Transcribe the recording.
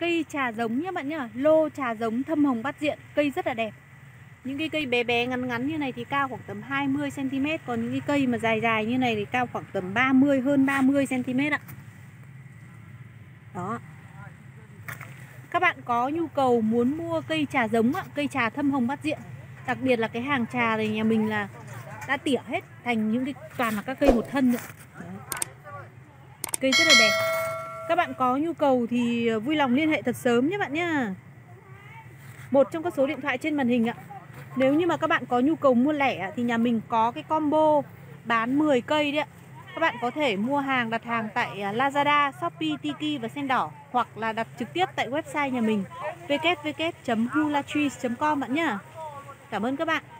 Cây trà giống nhé bạn nhá, lô trà giống thâm hồng bát diện, cây rất là đẹp. Những cái cây bé bé ngắn ngắn như này thì cao khoảng tầm 20 cm, còn những cái cây mà dài dài như này thì cao khoảng tầm 30, hơn 30 cm ạ. Đó. Các bạn có nhu cầu muốn mua cây trà giống ạ, cây trà thâm hồng bát diện. Đặc biệt là cái hàng trà này nhà mình là đã tỉa hết thành những cái toàn là các cây một thân ạ. Cây rất là đẹp. Các bạn có nhu cầu thì vui lòng liên hệ thật sớm nhé bạn nhá. Một trong các số điện thoại trên màn hình ạ. Nếu như mà các bạn có nhu cầu mua lẻ thì nhà mình có cái combo bán 10 cây đấy ạ. Các bạn có thể mua hàng, đặt hàng tại Lazada, Shopee, Tiki và Sen Đỏ, hoặc là đặt trực tiếp tại website nhà mình www.hulatrees.com bạn nhá. Cảm ơn các bạn.